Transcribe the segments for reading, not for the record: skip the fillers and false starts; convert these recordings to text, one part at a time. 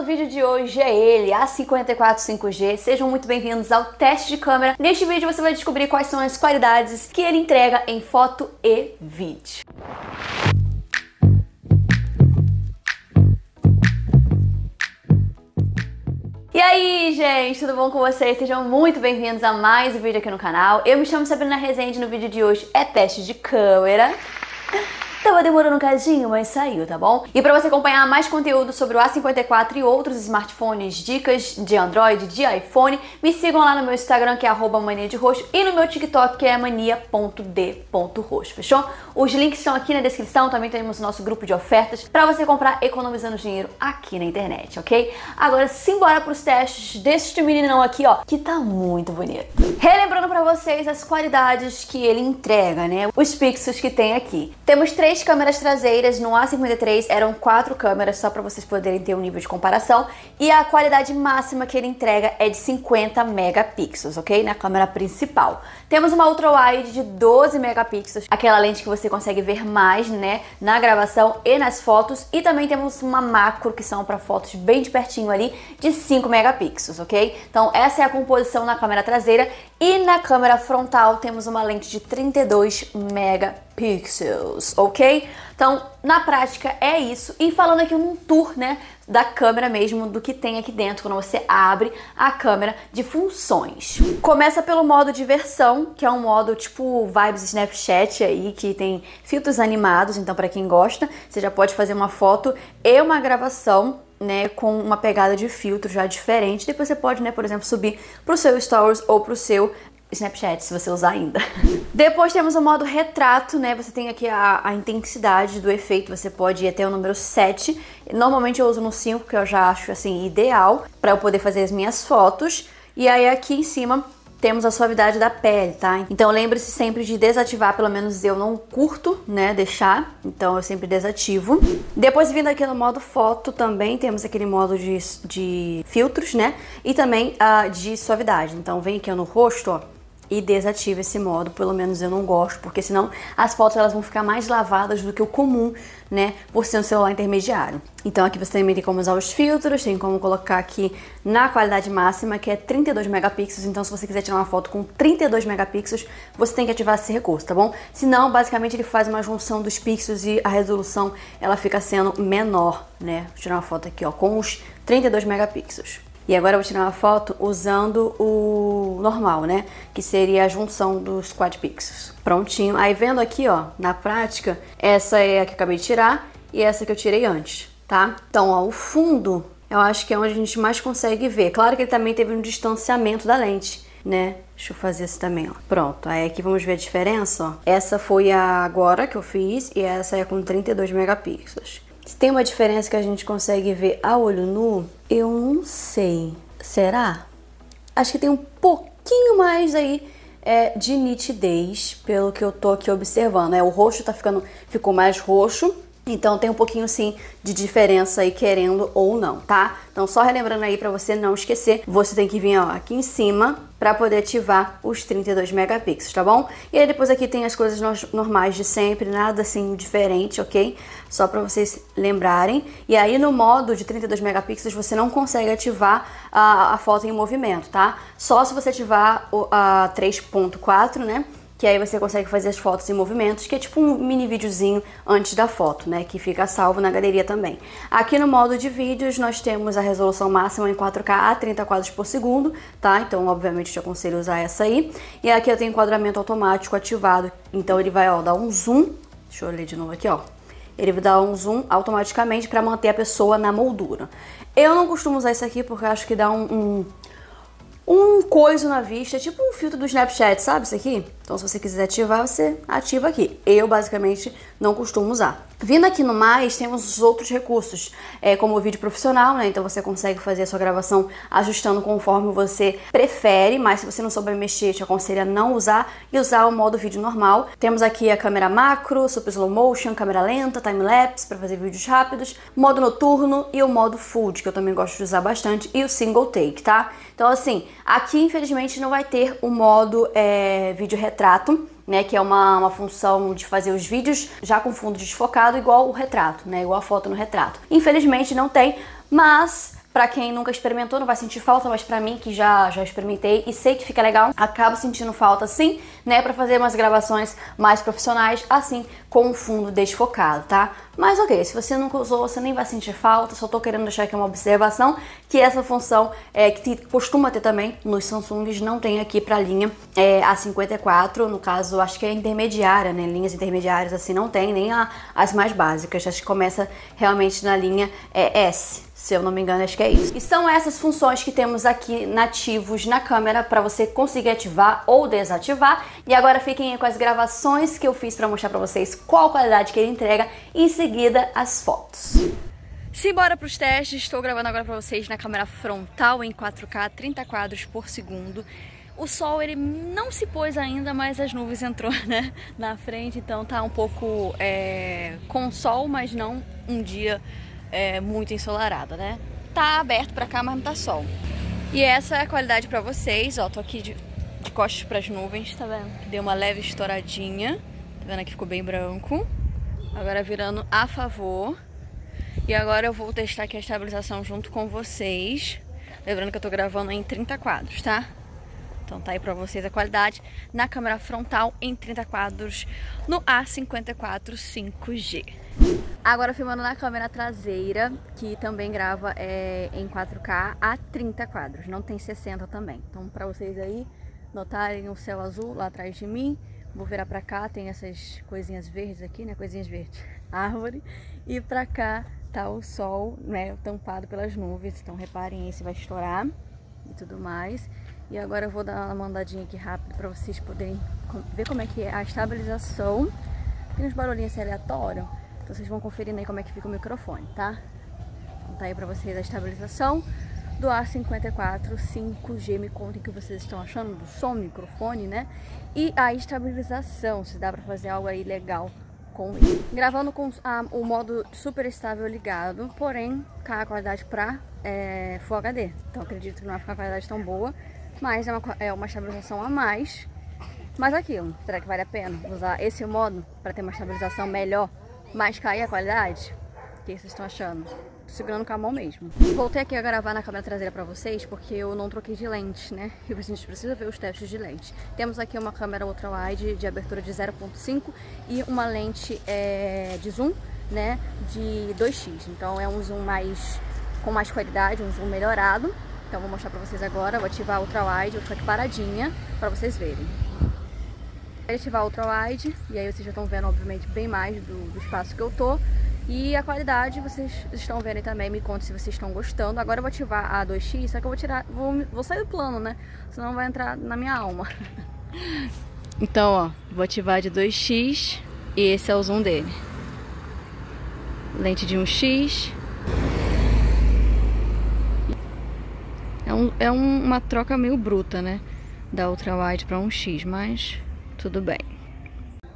do vídeo de hoje é ele, A54 5G. Sejam muito bem-vindos ao teste de câmera. Neste vídeo você vai descobrir quais são as qualidades que ele entrega em foto e vídeo. E aí, gente, tudo bom com vocês? Sejam muito bem-vindos a mais um vídeo aqui no canal. Eu me chamo Sabrina Rezende e no vídeo de hoje é teste de câmera. Tava demorando um cadinho, mas saiu, tá bom? E pra você acompanhar mais conteúdo sobre o A54 e outros smartphones, dicas de Android, de iPhone, me sigam lá no meu Instagram, que é @maniaderoxo, e no meu TikTok, que é mania.d.roxo, fechou? Os links estão aqui na descrição, também temos o nosso grupo de ofertas pra você comprar economizando dinheiro aqui na internet, ok? Agora simbora pros testes deste meninão aqui, ó, que tá muito bonito. Relembrando pra vocês as qualidades que ele entrega, né? Os pixels que tem aqui. Temos três câmeras traseiras, no A53 eram quatro câmeras, só para vocês poderem ter um nível de comparação. E a qualidade máxima que ele entrega é de 50 megapixels, ok? Na câmera principal. Temos uma ultra-wide de 12 megapixels, aquela lente que você consegue ver mais, né? Na gravação e nas fotos. E também temos uma macro, que são para fotos bem de pertinho ali, de 5 megapixels, ok? Então essa é a composição na câmera traseira. E na câmera frontal temos uma lente de 32 megapixels, ok? Então, na prática é isso. E falando aqui um tour, né, da câmera mesmo, do que tem aqui dentro quando você abre a câmera, de funções. Começa pelo modo diversão, que é um modo tipo vibes Snapchat aí, que tem filtros animados, então para quem gosta, você já pode fazer uma foto e uma gravação, né, com uma pegada de filtro já diferente. Depois você pode, né, por exemplo, subir pro seu Stories ou pro seu Snapchat, se você usar ainda. Depois temos o modo retrato, né? Você tem aqui a intensidade do efeito, você pode ir até o número 7. Normalmente eu uso no 5, que eu já acho assim ideal para eu poder fazer as minhas fotos. E aí aqui em cima temos a suavidade da pele, tá? Então lembre-se sempre de desativar, pelo menos eu não curto, né, deixar. Então eu sempre desativo. Depois, vindo aqui no modo foto, também temos aquele modo de filtros, né? E também de suavidade. Então vem aqui no rosto, ó, e desativa esse modo, pelo menos eu não gosto, porque senão as fotos elas vão ficar mais lavadas do que o comum, né, por ser um celular intermediário. Então aqui você também tem como usar os filtros, tem como colocar aqui na qualidade máxima, que é 32 megapixels, então se você quiser tirar uma foto com 32 megapixels, você tem que ativar esse recurso, tá bom? Senão, basicamente, ele faz uma junção dos pixels e a resolução ela fica sendo menor, né? Vou tirar uma foto aqui, ó, com os 32 megapixels. E agora eu vou tirar uma foto usando o normal, né? Que seria a junção dos quad pixels. Prontinho. Aí vendo aqui, ó, na prática, essa é a que eu acabei de tirar e essa que eu tirei antes, tá? Então, ó, o fundo, eu acho que é onde a gente mais consegue ver. Claro que ele também teve um distanciamento da lente, né? Deixa eu fazer isso também, ó. Pronto. Aí aqui vamos ver a diferença, ó. Essa foi a agora que eu fiz e essa é com 32 megapixels. Se tem uma diferença que a gente consegue ver a olho nu, eu não sei. Será? Acho que tem um pouquinho mais aí de nitidez, pelo que eu tô aqui observando. O roxo tá ficou mais roxo, então tem um pouquinho sim de diferença aí, querendo ou não, tá? Então só relembrando aí pra você não esquecer, você tem que vir, ó, aqui em cima pra poder ativar os 32 megapixels, tá bom? E aí depois aqui tem as coisas normais de sempre, nada assim diferente, ok? Só pra vocês lembrarem. E aí no modo de 32 megapixels você não consegue ativar a foto em movimento, tá? Só se você ativar a 3.4, né? Que aí você consegue fazer as fotos em movimentos, que é tipo um mini videozinho antes da foto, né? Que fica salvo na galeria também. Aqui no modo de vídeos, nós temos a resolução máxima em 4K a 30 quadros por segundo, tá? Então, obviamente, te aconselho a usar essa aí. E aqui eu tenho enquadramento automático ativado, então ele vai, ó, dar um zoom. Deixa eu ler de novo aqui, ó. Ele vai dar um zoom automaticamente pra manter a pessoa na moldura. Eu não costumo usar isso aqui porque eu acho que dá um coiso na vista, tipo um filtro do Snapchat, sabe isso aqui? Então se você quiser ativar, você ativa aqui. Eu basicamente não costumo usar. Vindo aqui no mais, temos os outros recursos, como o vídeo profissional, né? Então você consegue fazer a sua gravação ajustando conforme você prefere, mas se você não souber mexer, te aconselho a não usar e usar o modo vídeo normal. Temos aqui a câmera macro, super slow motion, câmera lenta, time-lapse para fazer vídeos rápidos, modo noturno e o modo food, que eu também gosto de usar bastante, e o single take, tá? Então assim, aqui, infelizmente, não vai ter o modo vídeo retrato, né, que é uma função de fazer os vídeos já com fundo desfocado, igual o retrato, né, igual a foto no retrato. Infelizmente não tem, mas Pra quem nunca experimentou, não vai sentir falta, mas pra mim, que já experimentei e sei que fica legal, acabo sentindo falta sim, né? Pra fazer umas gravações mais profissionais, assim, com o fundo desfocado, tá? Mas ok, se você nunca usou, você nem vai sentir falta, só tô querendo deixar aqui uma observação, que essa função que costuma ter também nos Samsungs, não tem aqui pra linha A54, no caso, acho que é intermediária, né? Linhas intermediárias assim não tem, nem as mais básicas, acho que começa realmente na linha S. Se eu não me engano, acho que é isso. E são essas funções que temos aqui nativos na câmera para você conseguir ativar ou desativar. E agora fiquem aí com as gravações que eu fiz para mostrar para vocês qual qualidade que ele entrega. Em seguida, as fotos. Simbora para os testes. Estou gravando agora para vocês na câmera frontal em 4K, 30 quadros por segundo. O sol, ele não se pôs ainda, mas as nuvens entrou, né, na frente. Então tá um pouco com sol, mas não um dia... muito ensolarada, né? Tá aberto pra cá, mas não tá sol. E essa é a qualidade pra vocês, ó. Tô aqui de costas pras nuvens, tá vendo? Deu uma leve estouradinha. Tá vendo aqui? Ficou bem branco. Agora virando a favor. E agora eu vou testar aqui a estabilização junto com vocês. Lembrando que eu tô gravando em 30 quadros, tá? Então tá aí pra vocês a qualidade na câmera frontal em 30 quadros no A54 5G. Agora filmando na câmera traseira, que também grava em 4K a 30 quadros, não tem 60 também. Então pra vocês aí notarem o céu azul lá atrás de mim, vou virar pra cá, tem essas coisinhas verdes aqui, né, coisinhas verdes, árvore. E pra cá tá o sol, né, tampado pelas nuvens, então reparem aí se vai estourar e tudo mais. E agora eu vou dar uma mandadinha aqui rápido pra vocês poderem ver como é que é a estabilização. Tem uns barulhinhos assim aleatórios, então vocês vão conferindo aí como é que fica o microfone, tá? Então tá aí pra vocês a estabilização do A54 5G. Me contem o que vocês estão achando do som, microfone, né? E a estabilização, se dá pra fazer algo aí legal com ele. Gravando com o modo super estável ligado, porém, com a qualidade pra Full HD. Então acredito que não vai ficar a qualidade tão boa, mas é uma estabilização a mais. Mas aquilo, será que vale a pena usar esse modo para ter uma estabilização melhor, mas cair a qualidade? O que vocês estão achando? Tô segurando com a mão mesmo. Voltei aqui a gravar na câmera traseira para vocês, porque eu não troquei de lente, né? E a gente precisa ver os testes de lente. Temos aqui uma câmera ultra-wide de abertura de 0.5 e uma lente de zoom, né, de 2x. Então é um zoom com mais qualidade, um zoom melhorado. Então vou mostrar pra vocês agora, vou ativar a ultra-wide, vou ficar aqui paradinha pra vocês verem. Vou ativar a ultra-wide e aí vocês já estão vendo, obviamente, bem mais do espaço que eu tô. E a qualidade vocês estão vendo também, me contem se vocês estão gostando. Agora eu vou ativar a 2x, só que eu vou tirar, vou sair do plano, né? Senão vai entrar na minha alma. Então, ó, vou ativar de 2x e esse é o zoom dele. Lente de 1x. É uma troca meio bruta, né? Da ultra-wide pra 1x, mas tudo bem.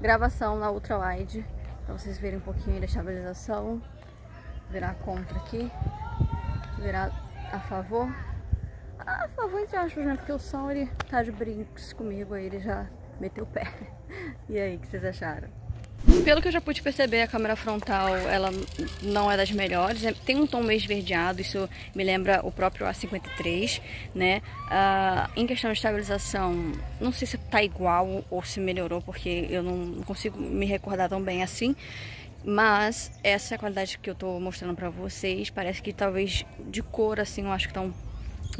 Gravação na ultra-wide, pra vocês verem um pouquinho da estabilização. Virar contra aqui. Virar a favor. A favor, entre aspas, né? Porque o som, ele tá de brincos comigo, aí ele já meteu o pé. E aí, o que vocês acharam? Pelo que eu já pude perceber, a câmera frontal, ela não é das melhores, tem um tom meio esverdeado, isso me lembra o próprio A53, né? Em questão de estabilização, não sei se tá igual ou se melhorou, porque eu não consigo me recordar tão bem assim, mas essa é a qualidade que eu tô mostrando pra vocês. Parece que talvez de cor, assim, eu acho que tá um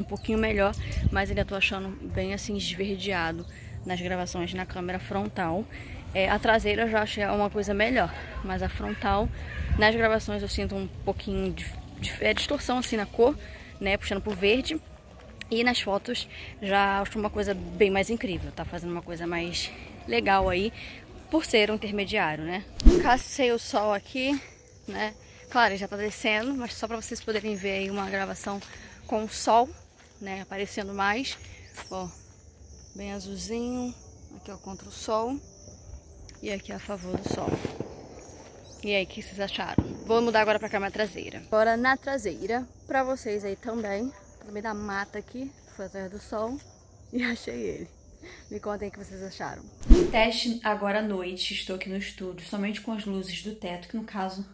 pouquinho melhor, mas ainda tô achando bem, assim, esverdeado nas gravações na câmera frontal. A traseira eu já achei uma coisa melhor, mas a frontal, nas gravações eu sinto um pouquinho de distorção assim na cor, né, puxando pro verde. E nas fotos já acho uma coisa bem mais incrível, tá fazendo uma coisa mais legal aí, por ser um intermediário, né. Cacei o sol aqui, né, claro, já tá descendo, mas só pra vocês poderem ver aí uma gravação com o sol, né, aparecendo mais, ó. Bem azulzinho, aqui ó, contra o sol, e aqui a favor do sol. E aí, o que vocês acharam? Vou mudar agora pra câmera traseira. Agora na traseira, pra vocês aí também, no meio da mata aqui, foi atrás do sol, e achei ele. Me contem o que vocês acharam. Teste agora à noite, estou aqui no estúdio, somente com as luzes do teto, que no caso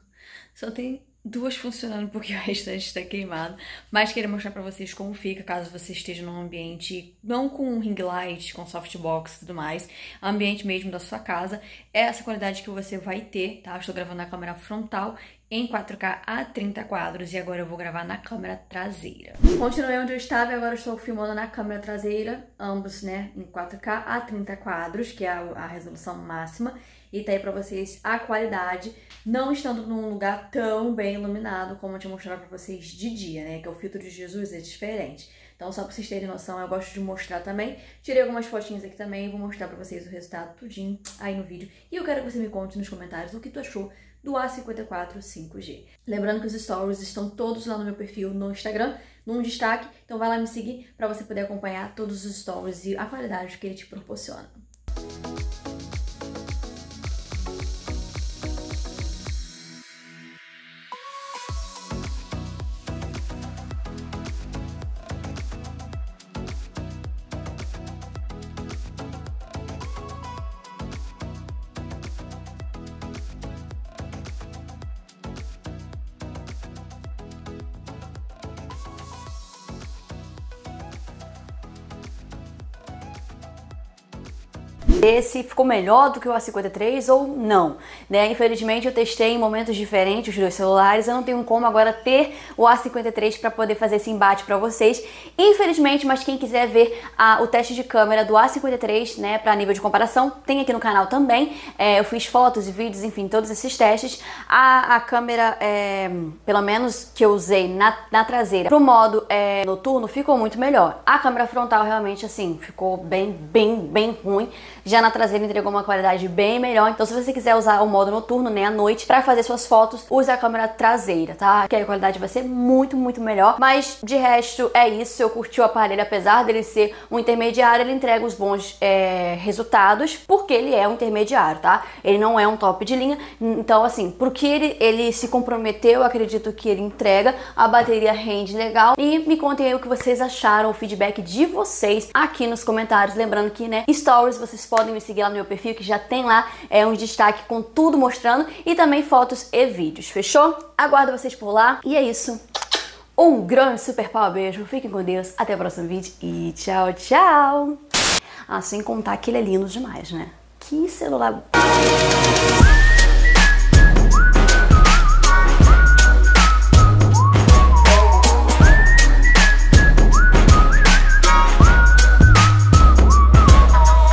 só tem duas funcionando porque o restante está queimado, mas queria mostrar pra vocês como fica caso você esteja num ambiente não com ring light, com softbox e tudo mais, ambiente mesmo da sua casa. É essa qualidade que você vai ter, tá? Eu estou gravando na câmera frontal em 4K a 30 quadros e agora eu vou gravar na câmera traseira. Continuei onde eu estava e agora eu estou filmando na câmera traseira, ambos, né, em 4K a 30 quadros, que é a resolução máxima. E tá aí pra vocês a qualidade, não estando num lugar tão bem iluminado como eu tinha mostrado pra vocês de dia, né? Que é o filtro de Jesus, é diferente. Então, só pra vocês terem noção, eu gosto de mostrar também. Tirei algumas fotinhas aqui também, vou mostrar pra vocês o resultado tudinho aí no vídeo. E eu quero que você me conte nos comentários o que tu achou do A54 5G. Lembrando que os stories estão todos lá no meu perfil no Instagram, num destaque. Então, vai lá me seguir pra você poder acompanhar todos os stories e a qualidade que ele te proporciona. Esse ficou melhor do que o A53 ou não, né? Infelizmente eu testei em momentos diferentes os dois celulares, eu não tenho como agora ter o A53 para poder fazer esse embate para vocês, infelizmente, mas quem quiser ver o teste de câmera do A53, né, para nível de comparação, tem aqui no canal também. Eu fiz fotos e vídeos, enfim, todos esses testes. A câmera, pelo menos que eu usei na traseira, pro modo noturno, ficou muito melhor. A câmera frontal realmente, assim, ficou bem ruim. Já na traseira entregou uma qualidade bem melhor. Então, se você quiser usar o modo noturno, né, à noite, pra fazer suas fotos, use a câmera traseira, tá? Que a qualidade vai ser muito melhor. Mas, de resto, é isso. Eu curti o aparelho, apesar dele ser um intermediário, ele entrega os bons resultados, porque ele é um intermediário, tá? Ele não é um top de linha. Então, assim, porque ele se comprometeu, acredito que ele entrega. A bateria rende legal. E me contem aí o que vocês acharam, o feedback de vocês aqui nos comentários. Lembrando que, né, stories, vocês podem me seguir lá no meu perfil, que já tem lá um destaque com tudo mostrando e também fotos e vídeos, fechou? Aguardo vocês por lá e é isso. Um grande super pau beijo, fiquem com Deus, até o próximo vídeo e tchau, tchau! Ah, sem contar que ele é lindo demais, né? Que celular...